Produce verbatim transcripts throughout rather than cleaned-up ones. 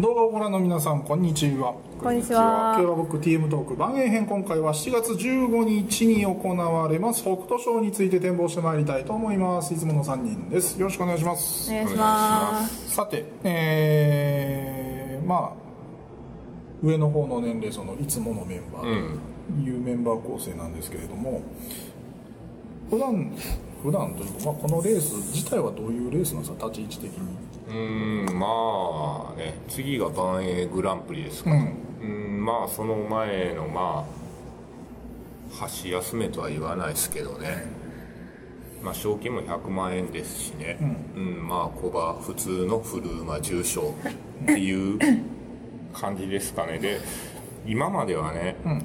動画をご覧の皆さん、こんにちは。こんにちは。今日は僕 ティーエム トーク番外編、今回はしちがつじゅうごにちに行われます北斗賞について展望してまいりたいと思います。いつものさんにんです。よろしくお願いします。お願いします。さて、えー、まあ上の方の年齢層のいつものメンバーというメンバー構成なんですけれども、うん、普段普段というか、まあ、このレース自体はどういうレースなんですか、立ち位置的に。うーん、まあね、次が万栄グランプリですから、うん、うんまあその前のまあ箸休めとは言わないですけどね、まあ賞金もひゃくまんえんですしね、うん、うん、まあ小馬普通のフル馬重賞っていう感じですかね。で今まではね、うん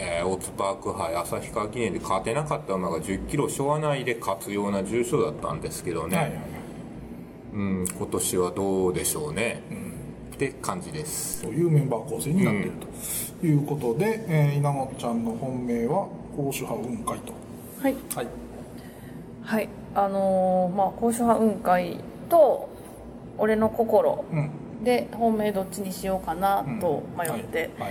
えー、オーツパーク杯、旭川記念で勝てなかった馬がじゅっキロ昭和内で勝つような重賞だったんですけどね、はいはい、うん、今年はどうでしょうね、うん、って感じです。というメンバー構成になっている、うん、ということで、えー、稲本ちゃんの本命は高手派雲海と、はいはいはい、あのー、まあ高手派雲海と俺の心で本命どっちにしようかなと迷って、うんはいは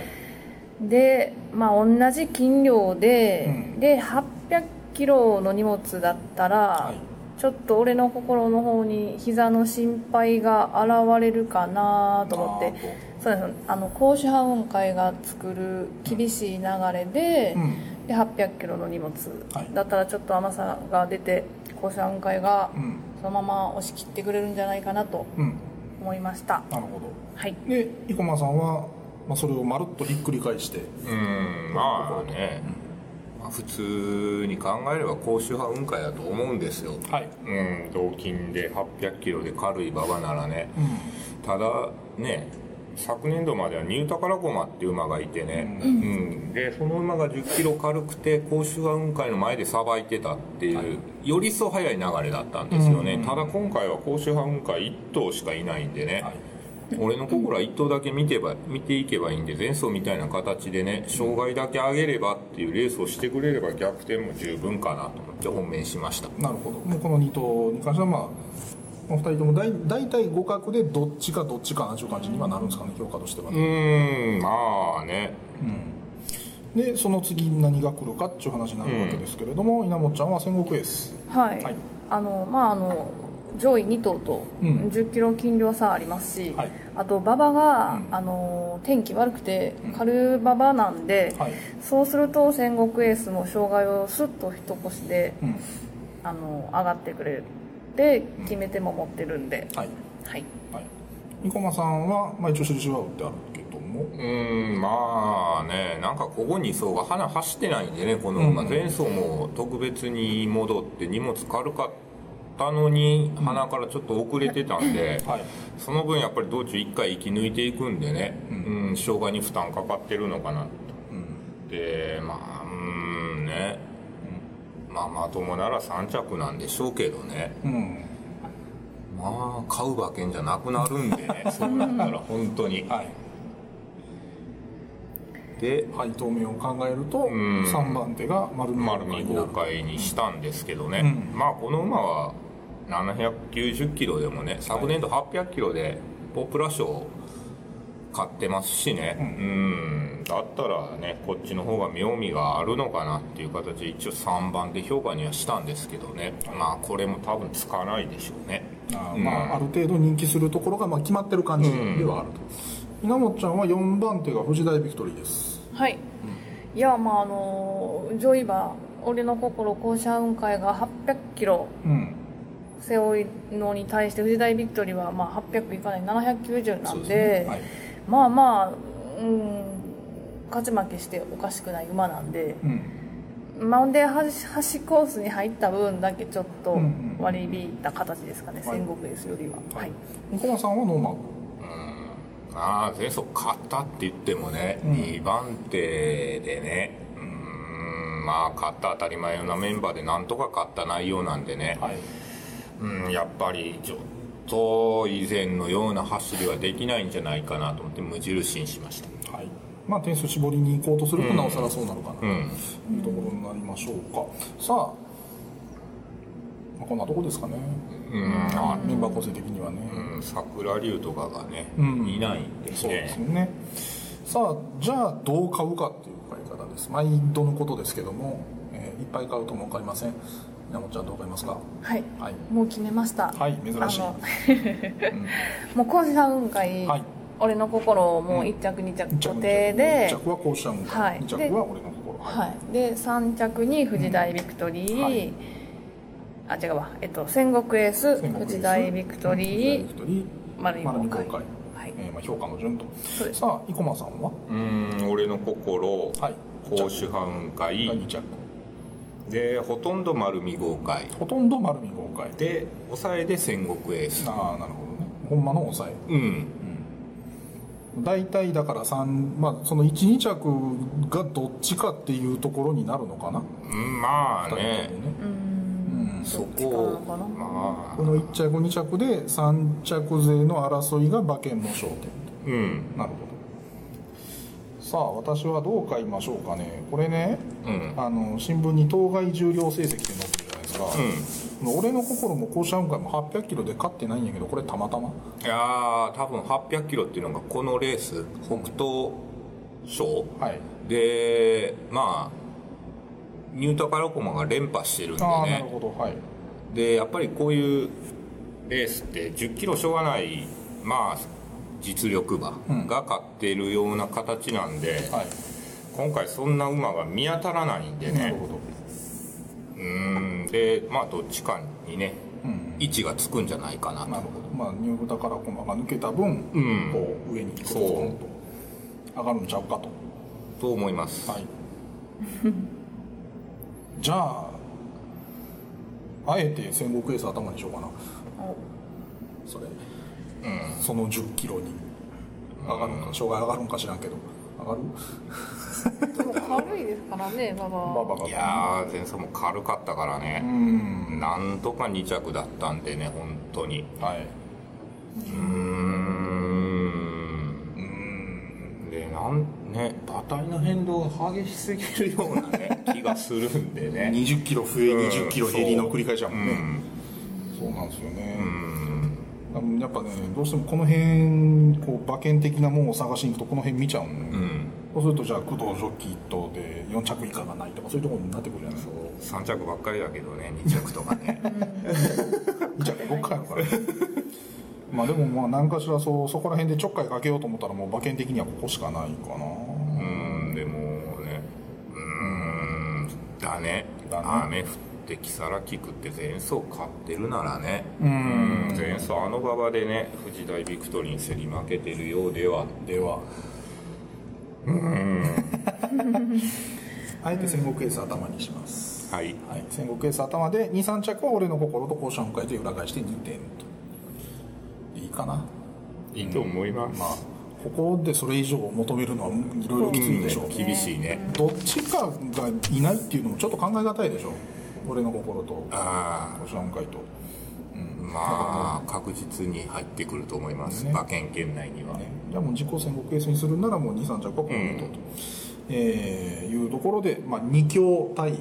い、でまあ同じ斤量で、うん、ではっぴゃくキロの荷物だったら、はいちょっと俺の心の方に膝の心配が現れるかなと思って、そうです、あの高手派運会が作る厳しい流れ で,、うん、ではっぴゃくキロの荷物だったらちょっと甘さが出て、はい、高手派運会がそのまま押し切ってくれるんじゃないかなと思いました、うん、なるほど、はい、で生駒さんは、まあ、それをまるっとひっくり返して、うーんまあね、うん普通に考えれば高手派運海だと思うんですよ、はい、うん、同金ではっぴゃくキロで軽い馬場ならね、うん、ただね昨年度まではニュータカラコマっていう馬がいてね、うんうん、でその馬がじゅっキロ軽くて高手派運海の前でさばいてたっていう、はい、より一層速い流れだったんですよね、うんうん、ただ今回は高手派運海いっ頭しかいないんでね、はい俺の心はいっ頭だけ見てば、見ていけばいいんで、前走みたいな形でね、障害だけ上げればっていうレースをしてくれれば逆転も十分かなと思って本命しました。なるほど。もうこのに頭に関しては、まあ、お二人ともだい、だいたい互角でどっちかどっちかなという感じにはなるんですかね、評価としては、ね。うーん、まあね。うん、で、その次に何が来るかっていう話になるわけですけれども、うん、稲本ちゃんは戦国エース。はい。はい、あの、まああの、上位に頭とじゅっキロ斤量差ありますし、うんはい、あと馬場が、うん、あの天気悪くて軽馬場なんで、うんはい、そうすると戦国エースも障害をスッと一腰で、うん、あの上がってくれて決め手も持ってるんで、うんはいはいはい、生駒さんは、まあ、一応印は打ってあるけども、うーんまあねなんかここに層が花走ってないんでねこの馬、うん、前走も特別に戻って荷物軽かったたのに鼻からちょっと遅れてたんで、はい、その分やっぱり道中いっかい息抜いていくんでね、うんうん、障害に負担かかってるのかなと、うん、でまあうんね、うん、まあまともならさん着なんでしょうけどね、うん、まあ買う馬券じゃなくなるんでねそうなったら本当に、はい、で配当面を考えると、うん、さんばんてが丸に豪快にしたんですけどね、うん、まあこの馬はななひゃくきゅうじゅっキロでもね昨年度はっぴゃくキロでポプラ賞買ってますしね、はい、うんだったらねこっちの方が妙味があるのかなっていう形で一応さんばんで評価にはしたんですけどね、まあこれも多分つかないでしょうね。あ、うん、まあある程度人気するところがまあ決まってる感じではあると、うん、稲本ちゃんはよんばんてが富士大ビクトリーです。はい、うん、いやまああの上位馬俺の心高手派雲海がはっぴゃくキロ、うん背負いのに対して富士大ビクトリーはまあはっぴゃくいかないななひゃくきゅうじゅうなん で, で、ねはい、まあまあ、うん、勝ち負けしておかしくない馬なんで、うん、まあ、で端コースに入った分だけちょっと割り引いた形ですかね、うんうん、戦国エースよりは。小駒、はいはい、さんはノーマルあ前走勝ったって言ってもね、うん、にばんてでねうーんまあ勝った当たり前なメンバーでなんとか勝った内容なんでね、はいうん、やっぱりちょっと以前のような走りはできないんじゃないかなと思って無印にしました、はいまあ、点数絞りに行こうとするとなおさらそうなのかな、うん、というところになりましょうか、うん、さあまあ、こんなとこですかね、うんうん、メンバー構成的にはね、うん、桜龍とかがね、うん、いないんですね。そうですね。さあ、じゃあどう買うかっていう買い方です。毎度のことですけども、えー、いっぱい買うとも分かりません。山本ちゃんどう買いますか？はい、はい、もう決めました。はい、珍しい、うん、もうこうした運会、はい、俺の心をもういっ着に着固定で、うん、いっ着はこうした運会、はい、に着は俺の心、はいはい、でさん着に藤大ビクトリー、うんはい、あ、違うわ、えっと、戦国エース、藤大ビクトリー、丸いもんかい、はい、えーまあ、評価の順と。さあ、生駒さんはうーん、俺の心、甲州派雲海に着で、ほとんど丸見豪快、ほとんど丸見豪快で、抑えで戦国エース。ああ、なるほどね、ほんまの抑え。うん、うん、大体だからさん、まあ、そのいち、に着がどっちかっていうところになるのかな、うん、まあね、そこかな、まあ、このいっ着に着でさん着勢の争いが馬券の焦点と、うん、なるほど。さあ、私はどう買いましょうかね。これね、うん、あの新聞に当該重量成績って載ってるじゃないですか、うん、俺の心も甲子園会もはっぴゃくキロで勝ってないんやけど、これたまたま、いや多分はっぴゃくキロっていうのがこのレース北東賞、はい、でまあニュータカラコマが連覇してるんでね。あ、なるほど、はい、でやっぱりこういうレースってじゅっキロしょうがない、まあ、実力馬が勝っているような形なんで、うんはい、今回そんな馬が見当たらないんでね。なるほど。うーん、でまあどっちかにね、うん、位置がつくんじゃないかなと。なるほど、まあ、ニュータカラコマが抜けた分、うん、こう上に行くと上がるんちゃうかとと思います、はい。じゃああえて戦国エース頭にしようかな。それ、うん、そのじゅっキロに上がるんか、障害上がるんか知らんけど上がる。でも軽いですからね、馬場。いやー前走も軽かったからね、うん、なんとかに着だったんでね、本当に、はい、うーん、うん、でなんね、馬体の変動が激しすぎるような、ね、気がするんでね。にじゅっキロ増え、うん、にじゅっキロ減りの繰り返しだもんね、うん、そうなんですよね、うん、やっぱね、どうしてもこの辺こう馬券的なものを探しに行くとこの辺見ちゃうの、ね、うん、そうするとじゃあ工藤ジョッキーとでよん着以下がないとかそういうところになってくるじゃないですか。さん着ばっかりだけどね、に着とかねに着ごかいあるからねまあでもまあ何かしら そ, そこら辺でちょっかいかけようと思ったらもう馬券的にはここしかないかな。うん、でもね、うーん、だね、雨降って木更木くって前走勝ってるならね、うん、前走あの馬場でね藤大ビクトリーに競り負けてるようではではうーんあえて戦国エース頭にします、はいはい、戦国エース頭でに、さん着は俺の心と甲子園会で裏返してにてんといいかな、いいと思います、うん、まあ、ここでそれ以上求めるのはいろいろきついでしょう、うん、厳しいね。どっちかがいないっていうのもちょっと考えがたいでしょ、俺の心と甲子園会と、うん、まあ確実に入ってくると思います、ね、馬券圏内には、ね、じゃあもう自己戦国エースにするならもうに、さん着はこういうことと、うん、えー、いうところで、まあ、に強対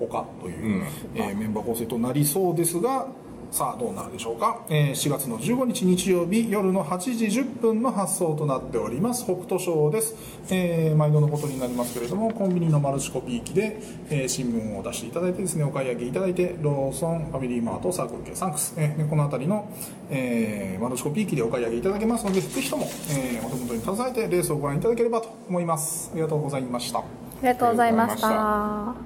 他という、うん、えー、メンバー構成となりそうですが、さあどうなるでしょうか、えー、しがつのじゅうごにち日曜日夜のはちじじゅっぷんの発送となっております。北斗賞です、えー、毎度のことになりますけれどもコンビニのマルチコピー機で、えー、新聞を出していただいてですね、お買い上げいただいてローソン、ファミリーマート、サークル系サンクス、えー、このあたりの、えー、マルチコピー機でお買い上げいただけますので、ぜひとも、えー、お手元に携えてレースをご覧いただければと思います。ありがとうございました。ありがとうございました。